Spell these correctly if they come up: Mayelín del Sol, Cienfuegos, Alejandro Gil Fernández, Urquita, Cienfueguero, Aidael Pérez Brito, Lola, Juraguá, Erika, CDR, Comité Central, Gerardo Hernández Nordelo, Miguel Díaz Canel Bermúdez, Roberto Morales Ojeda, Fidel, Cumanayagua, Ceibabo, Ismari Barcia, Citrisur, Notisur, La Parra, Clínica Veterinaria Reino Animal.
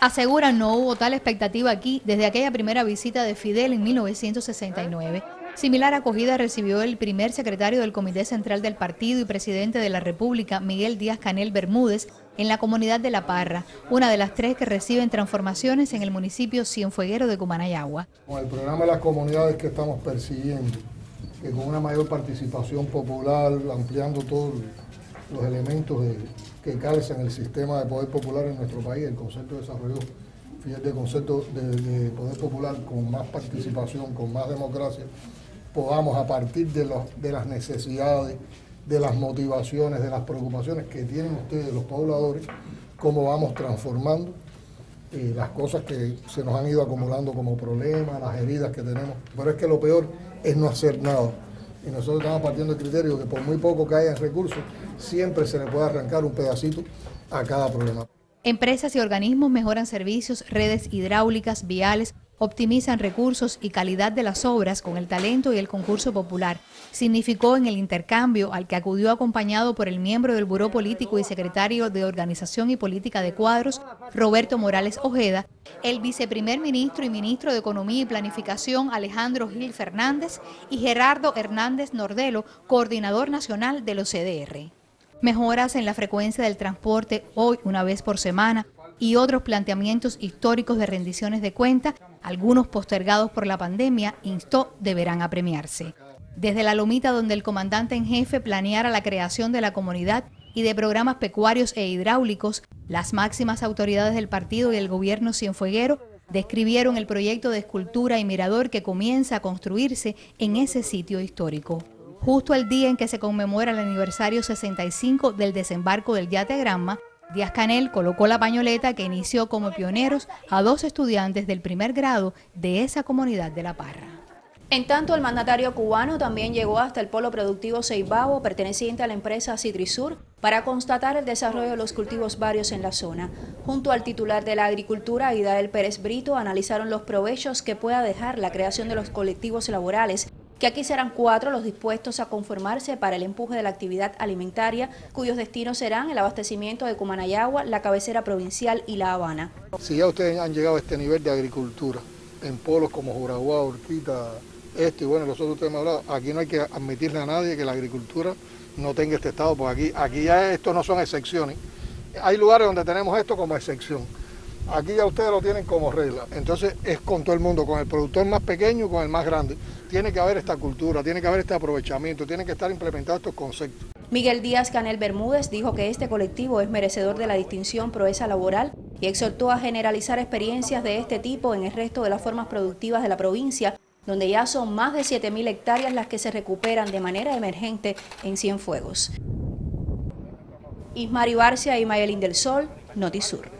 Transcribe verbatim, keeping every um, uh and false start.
aseguran no hubo tal expectativa aquí desde aquella primera visita de Fidel en mil novecientos sesenta y nueve. Similar acogida recibió el primer secretario del Comité Central del Partido y presidente de la República, Miguel Díaz Canel Bermúdez, en la comunidad de La Parra, una de las tres que reciben transformaciones en el municipio cienfueguero de Cumanayagua. Con el programa de las comunidades que estamos persiguiendo, que con una mayor participación popular, ampliando todos los elementos de, que calzan el sistema de poder popular en nuestro país, el concepto de desarrollo, fíjate, el concepto de, de poder popular con más participación, con más democracia, podamos a partir de, los, de las necesidades, de las motivaciones, de las preocupaciones que tienen ustedes los pobladores, cómo vamos transformando eh, las cosas que se nos han ido acumulando como problemas, las heridas que tenemos. Pero es que lo peor es no hacer nada. Y nosotros estamos partiendo del criterio que por muy poco que haya recursos, siempre se le puede arrancar un pedacito a cada problema. Empresas y organismos mejoran servicios, redes hidráulicas, viales, optimizan recursos y calidad de las obras con el talento y el concurso popular. Significó en el intercambio al que acudió acompañado por el miembro del Buró Político y secretario de Organización y Política de Cuadros, Roberto Morales Ojeda, el viceprimer ministro y ministro de Economía y Planificación, Alejandro Gil Fernández, y Gerardo Hernández Nordelo, coordinador nacional de los C D R. Mejoras en la frecuencia del transporte hoy una vez por semana y otros planteamientos históricos de rendiciones de cuenta, algunos postergados por la pandemia, instó, deberán apremiarse. Desde la lomita donde el comandante en jefe planeara la creación de la comunidad y de programas pecuarios e hidráulicos, las máximas autoridades del partido y el gobierno cienfueguero describieron el proyecto de escultura y mirador que comienza a construirse en ese sitio histórico. Justo el día en que se conmemora el aniversario sesenta y cinco del desembarco del yate Granma, Díaz Canel colocó la pañoleta que inició como pioneros a dos estudiantes del primer grado de esa comunidad de La Parra. En tanto, el mandatario cubano también llegó hasta el polo productivo Ceibabo, perteneciente a la empresa Citrisur, para constatar el desarrollo de los cultivos varios en la zona. Junto al titular de la Agricultura, Aidael Pérez Brito, analizaron los provechos que pueda dejar la creación de los colectivos laborales, que aquí serán cuatro los dispuestos a conformarse para el empuje de la actividad alimentaria, cuyos destinos serán el abastecimiento de Cumanayagua, la cabecera provincial y La Habana. Si ya ustedes han llegado a este nivel de agricultura, en polos como Juraguá, Urquita, esto y bueno, los otros ustedes me han hablado, aquí no hay que admitirle a nadie que la agricultura no tenga este estado, porque aquí, aquí ya estos no son excepciones. Hay lugares donde tenemos esto como excepción. Aquí ya ustedes lo tienen como regla, entonces es con todo el mundo, con el productor más pequeño y con el más grande. Tiene que haber esta cultura, tiene que haber este aprovechamiento, tienen que estar implementados estos conceptos. Miguel Díaz Canel Bermúdez dijo que este colectivo es merecedor de la distinción proeza laboral y exhortó a generalizar experiencias de este tipo en el resto de las formas productivas de la provincia, donde ya son más de siete mil hectáreas las que se recuperan de manera emergente en Cienfuegos. Ismari Barcia y Mayelín del Sol, Notisur.